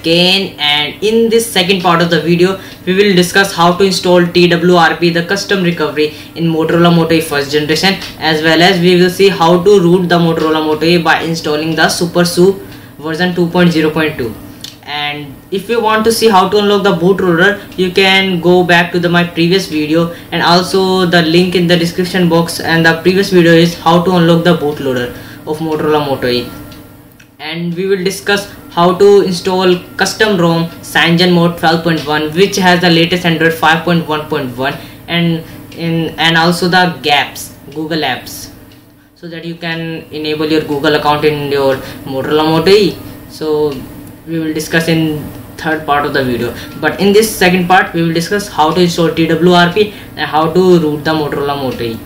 again, and in this second part of the video we will discuss how to install TWRP, the custom recovery, in Motorola Moto E first generation, as well as we will see how to root the Motorola Moto E by installing the SuperSU version 2.0.2. And if you want to see how to unlock the bootloader, you can go back to my previous video, and also the link in the description box, and the previous video is how to unlock the bootloader of Motorola Moto E. And we will discuss how to install custom ROM CyanogenMod 12.1, which has the latest Android 5.1.1, and also the GApps, Google Apps, so that you can enable your Google account in your Motorola Moto E. So we will discuss in third part of the video, but in this second part we will discuss how to install TWRP and how to root the Motorola Moto E.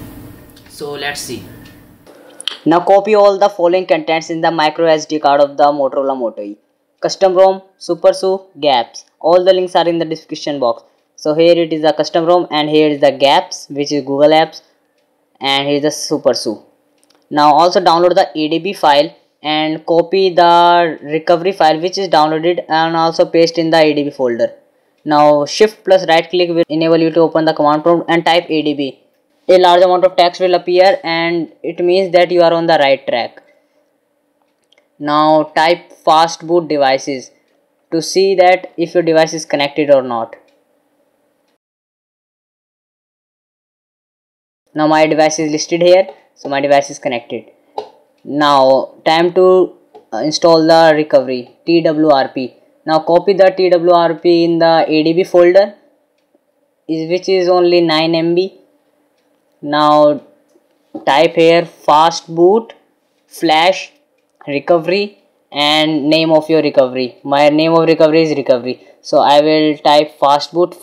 So let's see. Now copy all the following contents in the micro SD card of the Motorola Moto E: custom ROM, SuperSU, GApps. All the links are in the description box. So here it is the custom ROM, and here is the GApps, which is Google Apps, and here is the SuperSU. Now also download the adb file and copy the recovery file which is downloaded, and also paste in the adb folder. Now shift plus right click will enable you to open the command prompt and type adb. A large amount of text will appear, and it means that you are on the right track. Now type fastboot devices to see that if your device is connected or not. Now my device is listed here, so my device is connected. Now time to install the recovery TWRP. Now copy the TWRP in the adb folder, which is only 9 MB. Now type here fastboot / recovery and name of your recovery. My name of recovery is recovery, so I will type fastboot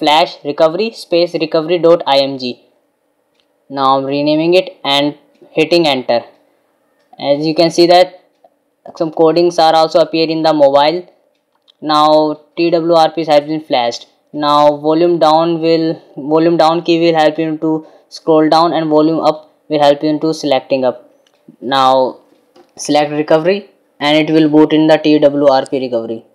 / recovery space recovery.img. Now I'm renaming it and hitting enter. As you can see that some codings are also appear in the mobile. Now TWRP has been flashed. Now volume down key will help you to scroll down, and volume up will help you into selecting up. Now select recovery, and it will boot in the TWRP recovery.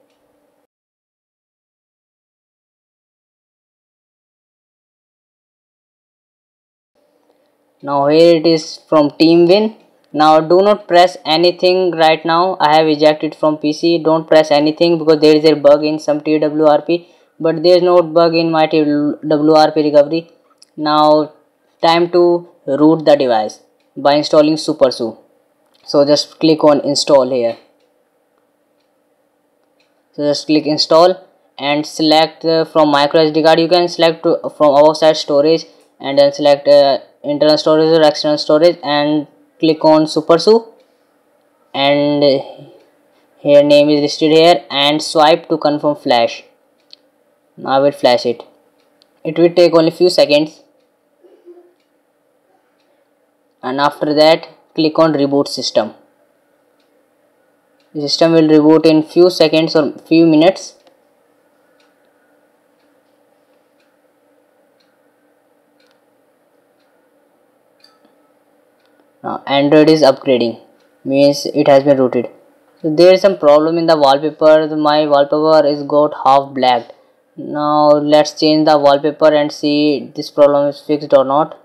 Now here it is from Team Win. Now do not press anything right now. I have ejected from PC. Don't press anything because there is a bug in some TWRP, but there is no bug in my TWRP recovery. Now time to root the device by installing SuperSU. So just click on install here. So just click install and select from micro SD card. You can select from outside storage, and then select internal storage or external storage, and click on SuperSU, and here name is listed here, and swipe to confirm flash. Now I will flash it. It will take only few seconds, and after that click on reboot system. The system will reboot in few seconds or few minutes. Now Android is upgrading, means it has been rooted. So there is some problem in the wallpaper. My wallpaper is got half black. Now let's change the wallpaper and see this problem is fixed or not.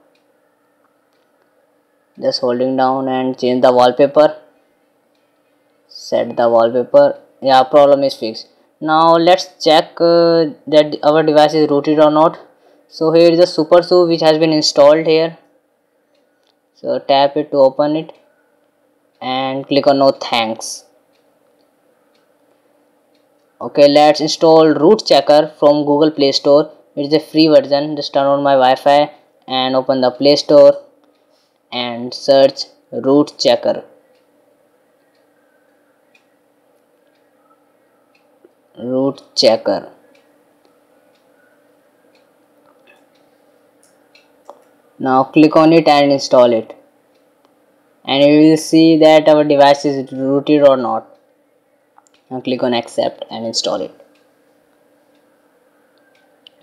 Just holding down and change the wallpaper. Set the wallpaper. Yeah, problem is fixed. Now let's check that our device is rooted or not. So here is the SuperSU which has been installed here. So tap it to open it and click on no thanks. Okay, let's install Root Checker from Google Play Store. It is a free version. Just turn on my Wi-Fi and open the Play Store and search Root Checker. Root Checker. Now click on it and install it, and you will see that our device is rooted or not. Now click on accept and install it.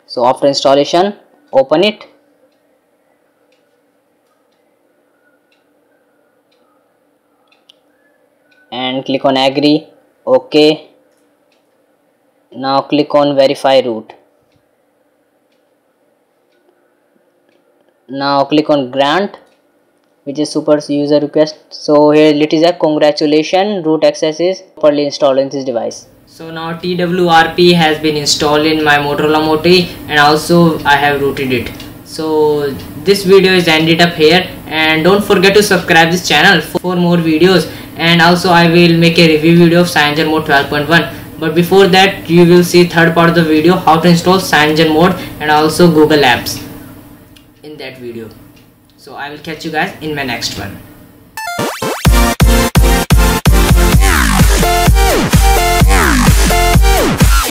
So after installation, open it. And click on agree, okay, Now click on verify root. Now click on grant, which is super user request. So here it is a congratulation, root access is properly installed in this device. So now TWRP has been installed in my Motorola Moto E, and also I have rooted it. So this video is ended up here, and don't forget to subscribe this channel for more videos, and also I will make a review video of CyanogenMod 12.1. But before that, you will see third part of the video, how to install CyanogenMod and also Google Apps in that video. So I will catch you guys in my next one.